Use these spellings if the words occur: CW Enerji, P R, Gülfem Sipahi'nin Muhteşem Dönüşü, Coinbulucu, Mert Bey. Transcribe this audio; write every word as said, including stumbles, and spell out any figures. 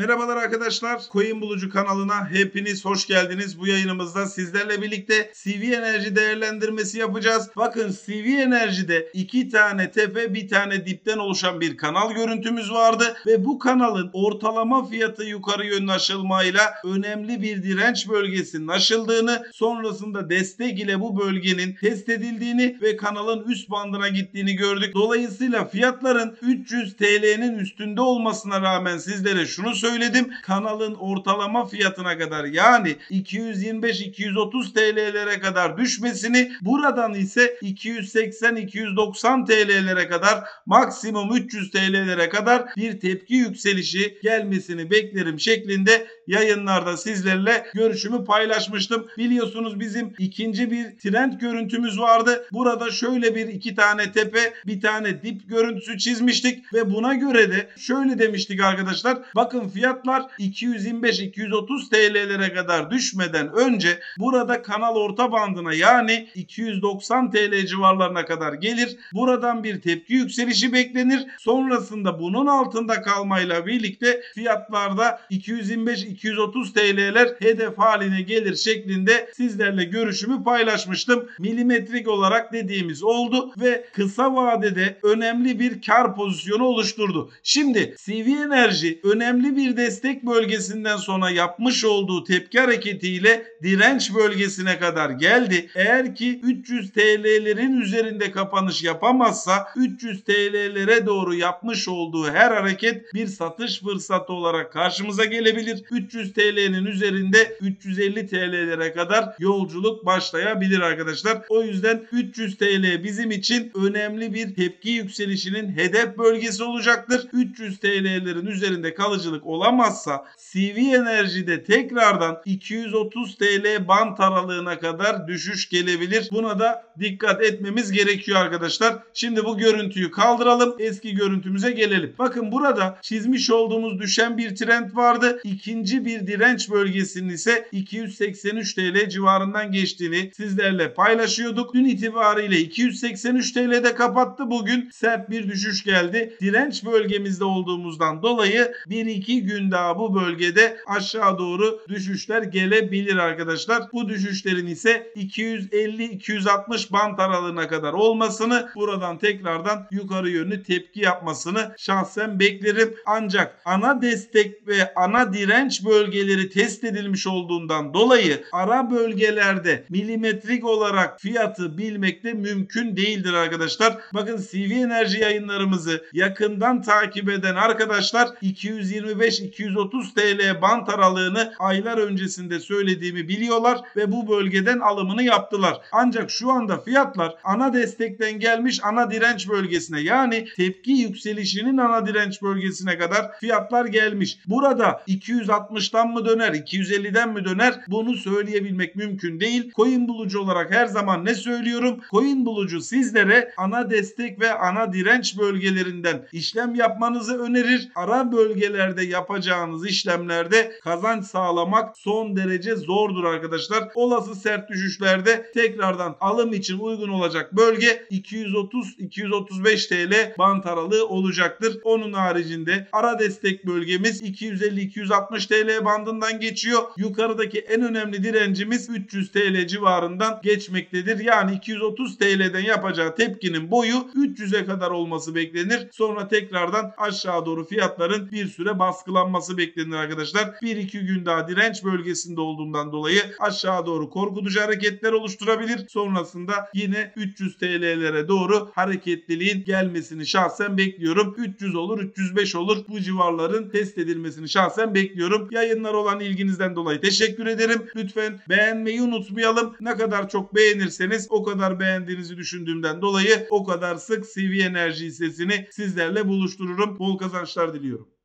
Merhabalar arkadaşlar, Coinbulucu kanalına hepiniz hoş geldiniz. Bu yayınımızda sizlerle birlikte C W Enerji değerlendirmesi yapacağız. Bakın, C W Enerji'de iki tane tepe bir tane dipten oluşan bir kanal görüntümüz vardı ve bu kanalın ortalama fiyatı yukarı yönlü aşılmayla önemli bir direnç bölgesinin aşıldığını, sonrasında destek ile bu bölgenin test edildiğini ve kanalın üst bandına gittiğini gördük. Dolayısıyla fiyatların üç yüz TL'nin üstünde olmasına rağmen sizlere şunu söyledim. Kanalın ortalama fiyatına kadar, yani iki yüz yirmi beş iki yüz otuz TL'lere kadar düşmesini, buradan ise iki yüz seksen iki yüz doksan TL'lere kadar, maksimum üç yüz TL'lere kadar bir tepki yükselişi gelmesini beklerim şeklinde yayınlarda sizlerle görüşümü paylaşmıştım. Biliyorsunuz bizim ikinci bir trend görüntümüz vardı. Burada şöyle bir iki tane tepe bir tane dip görüntüsü çizmiştik ve buna göre de şöyle demiştik arkadaşlar. Bakın, fiyatlar iki yüz yirmi beş iki yüz otuz TL'lere kadar düşmeden önce burada kanal orta bandına, yani iki yüz doksan TL civarlarına kadar gelir. Buradan bir tepki yükselişi beklenir. Sonrasında bunun altında kalmayla birlikte fiyatlarda iki yüz yirmi beş iki yüz otuz TL'ler hedef haline gelir şeklinde sizlerle görüşümü paylaşmıştım. Milimetrik olarak dediğimiz oldu ve kısa vadede önemli bir kar pozisyonu oluşturdu. Şimdi C W Enerji önemli bir destek bölgesinden sonra yapmış olduğu tepki hareketiyle direnç bölgesine kadar geldi. Eğer ki üç yüz TL'lerin üzerinde kapanış yapamazsa, üç yüz TL'lere doğru yapmış olduğu her hareket bir satış fırsatı olarak karşımıza gelebilir. üç yüz TL'nin üzerinde üç yüz elli TL'lere kadar yolculuk başlayabilir arkadaşlar. O yüzden üç yüz TL bizim için önemli bir tepki yükselişinin hedef bölgesi olacaktır. üç yüz TL'lerin üzerinde kalıcılık olamazsa C W Enerji'de tekrardan iki yüz otuz TL bant aralığına kadar düşüş gelebilir. Buna da dikkat etmemiz gerekiyor arkadaşlar. Şimdi bu görüntüyü kaldıralım. Eski görüntümüze gelelim. Bakın, burada çizmiş olduğumuz düşen bir trend vardı. İkinci bir direnç bölgesinin ise iki yüz seksen üç TL civarından geçtiğini sizlerle paylaşıyorduk. Dün itibariyle iki yüz seksen üç TL'de kapattı. Bugün sert bir düşüş geldi. Direnç bölgemizde olduğumuzdan dolayı bir iki gün daha bu bölgede aşağı doğru düşüşler gelebilir arkadaşlar. Bu düşüşlerin ise iki yüz elli iki yüz altmış bant aralığına kadar olmasını, buradan tekrardan yukarı yönlü tepki yapmasını şahsen beklerim. Ancak ana destek ve ana direnç bölgeleri test edilmiş olduğundan dolayı ara bölgelerde milimetrik olarak fiyatı bilmek de mümkün değildir arkadaşlar. Bakın, C W Enerji yayınlarımızı yakından takip eden arkadaşlar iki yüz yirmi beş iki yüz otuz TL bant aralığını aylar öncesinde söylediğimi biliyorlar ve bu bölgeden alımını yaptılar. Ancak şu anda fiyatlar ana destekten gelmiş ana direnç bölgesine, yani tepki yükselişinin ana direnç bölgesine kadar fiyatlar gelmiş. Burada iki yüz altmıştan mı döner, iki yüz elliden mi döner, bunu söyleyebilmek mümkün değil. Coinbulucu olarak her zaman ne söylüyorum? Coinbulucu sizlere ana destek ve ana direnç bölgelerinden işlem yapmanızı önerir. Ara bölgelerde yapacağınız işlemlerde kazanç sağlamak son derece zordur arkadaşlar. Olası sert düşüşlerde tekrardan alım için uygun olacak bölge iki yüz otuz iki yüz otuz beş TL bant aralığı olacaktır. Onun haricinde ara destek bölgemiz iki yüz elli iki yüz altmış TL bandından geçiyor. Yukarıdaki en önemli direncimiz üç yüz TL civarından geçmektedir. Yani iki yüz otuz TL'den yapacağı tepkinin boyu üç yüze kadar olması beklenir. Sonra tekrardan aşağı doğru fiyatların bir süre baskılanması beklenir arkadaşlar. bir iki gün daha direnç bölgesinde olduğundan dolayı aşağı doğru korkutucu hareketler oluşturabilir. Sonrasında yine üç yüz TL'lere doğru hareketliliğin gelmesini şahsen bekliyorum. üç yüz olur, üç yüz beş olur. Bu civarların test edilmesini şahsen bekliyorum. Yayınlar olan ilginizden dolayı teşekkür ederim. Lütfen beğenmeyi unutmayalım. Ne kadar çok beğenirseniz o kadar beğendiğinizi düşündüğümden dolayı o kadar sık C W Enerji hissesini sizlerle buluştururum. Bol kazançlar diliyorum.